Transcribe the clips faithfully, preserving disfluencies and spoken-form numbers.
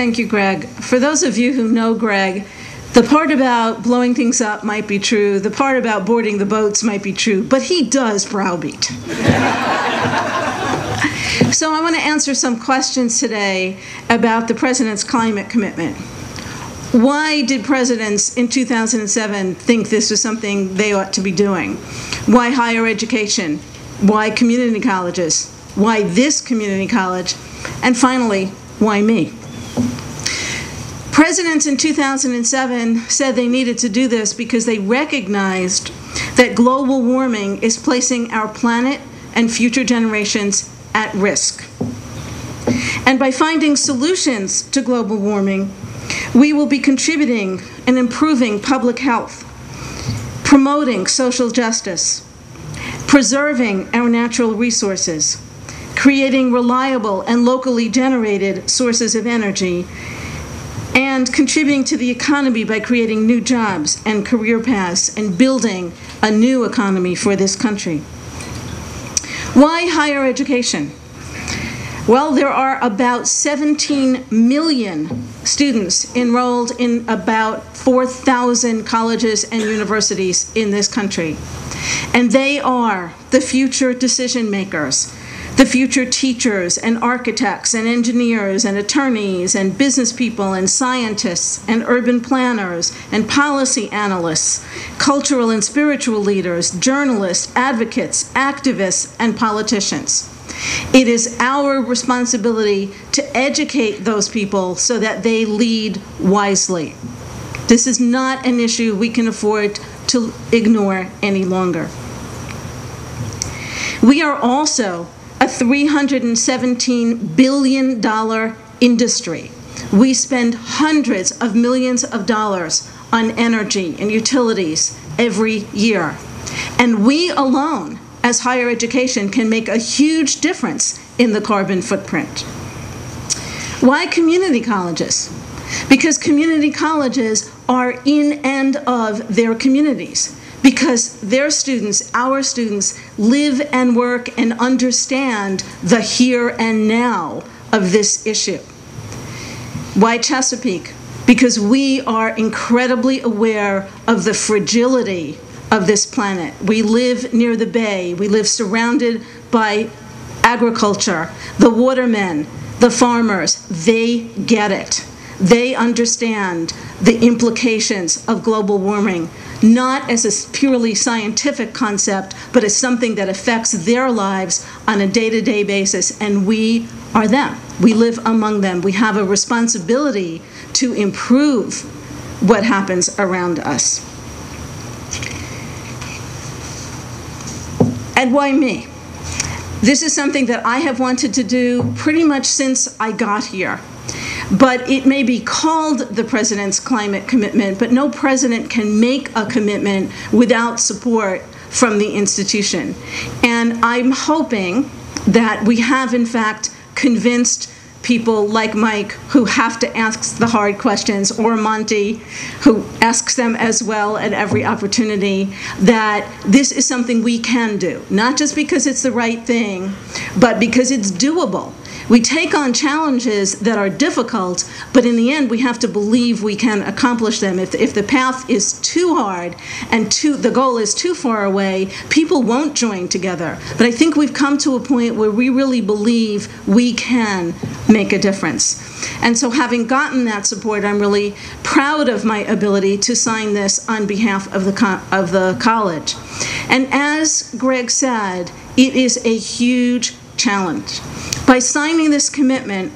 Thank you, Greg. For those of you who know Greg, the part about blowing things up might be true. The part about boarding the boats might be true, but he does browbeat. So I want to answer some questions today about the president's climate commitment. Why did presidents in two thousand seven think this was something they ought to be doing? Why higher education? Why community colleges? Why this community college? And finally, why me? Presidents in two thousand seven said they needed to do this because they recognized that global warming is placing our planet and future generations at risk. And by finding solutions to global warming, we will be contributing and improving public health, promoting social justice, preserving our natural resources, creating reliable and locally generated sources of energy, and contributing to the economy by creating new jobs and career paths and building a new economy for this country. Why higher education? Well, there are about seventeen million students enrolled in about four thousand colleges and universities in this country. And they are the future decision makers, the future teachers and architects and engineers and attorneys and business people and scientists and urban planners and policy analysts, cultural and spiritual leaders, journalists, advocates, activists, and politicians. It is our responsibility to educate those people so that they lead wisely. This is not an issue we can afford to ignore any longer. We are also a three hundred seventeen billion dollar industry. We spend hundreds of millions of dollars on energy and utilities every year. And we alone, as higher education, can make a huge difference in the carbon footprint. Why community colleges? Because community colleges are in and of their communities. Because their students, our students, live and work and understand the here and now of this issue. Why Chesapeake? Because we are incredibly aware of the fragility of this planet. We live near the bay. We live surrounded by agriculture. The watermen, the farmers, they get it. They understand the implications of global warming, not as a purely scientific concept, but as something that affects their lives on a day-to-day basis, and we are them. We live among them. We have a responsibility to improve what happens around us. And why me? This is something that I have wanted to do pretty much since I got here. But it may be called the president's climate commitment, but no president can make a commitment without support from the institution. And I'm hoping that we have, in fact, convinced people like Mike, who have to ask the hard questions, or Monty, who asks them as well at every opportunity, that this is something we can do, not just because it's the right thing, but because it's doable. We take on challenges that are difficult, but in the end, we have to believe we can accomplish them. If, if the path is too hard and too, the goal is too far away, people won't join together. But I think we've come to a point where we really believe we can make a difference. And so having gotten that support, I'm really proud of my ability to sign this on behalf of the, co- of the college. And as Greg said, it is a huge challenge. By signing this commitment,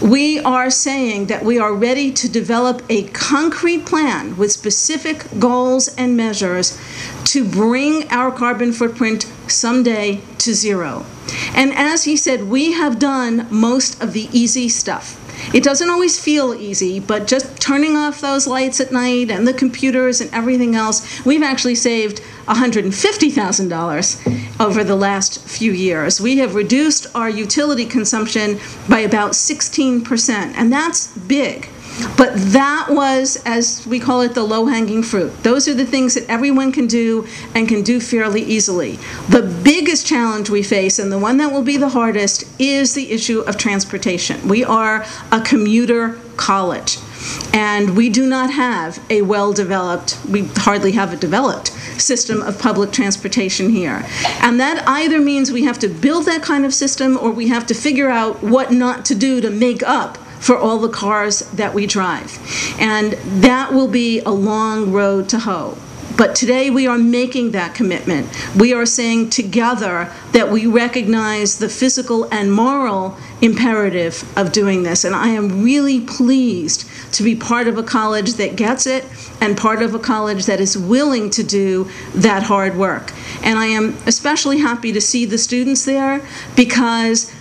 we are saying that we are ready to develop a concrete plan with specific goals and measures to bring our carbon footprint someday to zero. And as he said, we have done most of the easy stuff. It doesn't always feel easy, but just turning off those lights at night and the computers and everything else, we've actually saved one hundred fifty thousand dollars over the last few years. We have reduced our utility consumption by about sixteen percent, and that's big. But that was, as we call it, the low-hanging fruit. Those are the things that everyone can do and can do fairly easily. The biggest challenge we face, and the one that will be the hardest, is the issue of transportation. We are a commuter college. And we do not have a well-developed, we hardly have a developed system of public transportation here. And that either means we have to build that kind of system, or we have to figure out what not to do to make up for all the cars that we drive. And that will be a long road to hoe. But today we are making that commitment. We are saying together that we recognize the physical and moral imperative of doing this. And I am really pleased to be part of a college that gets it and part of a college that is willing to do that hard work. And I am especially happy to see the students there, because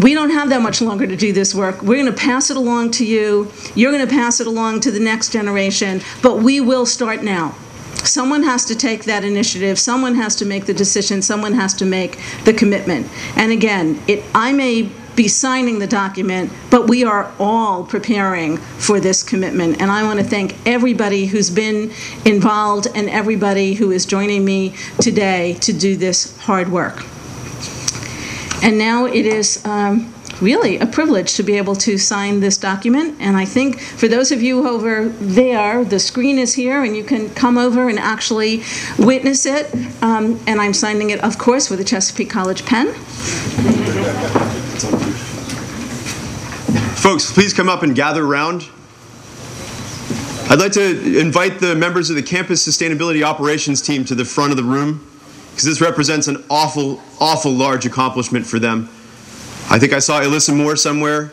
we don't have that much longer to do this work. We're going to pass it along to you. You're going to pass it along to the next generation. But we will start now. Someone has to take that initiative, someone has to make the decision, someone has to make the commitment. And again, it, I may be signing the document, but we are all preparing for this commitment. And I want to thank everybody who's been involved and everybody who is joining me today to do this hard work. And now it is um, really a privilege to be able to sign this document. And I think for those of you over there, the screen is here and you can come over and actually witness it. Um, and I'm signing it, of course, with a Chesapeake College pen. Folks, please come up and gather around. I'd like to invite the members of the Campus Sustainability Operations team to the front of the room, because this represents an awful, awful large accomplishment for them. I think I saw Alyssa Moore somewhere.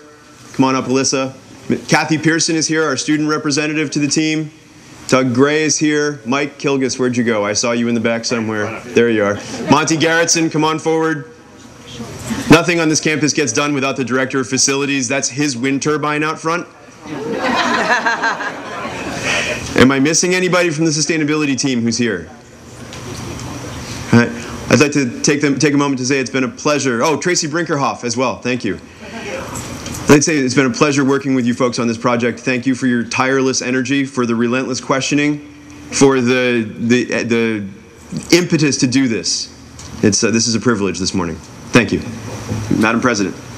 Come on up, Alyssa. Kathy Pearson is here, our student representative to the team. Doug Gray is here. Mike Kilgis, where'd you go? I saw you in the back somewhere. There you are. Monty Garretson, come on forward. Nothing on this campus gets done without the director of facilities. That's his wind turbine out front. Am I missing anybody from the sustainability team who's here? All right. I'd like to take, them, take a moment to say it's been a pleasure. Oh, Tracy Brinkerhoff as well. Thank you. I'd like to say it's been a pleasure working with you folks on this project. Thank you for your tireless energy, for the relentless questioning, for the, the, the impetus to do this. It's, uh, this is a privilege this morning. Thank you. Madam President.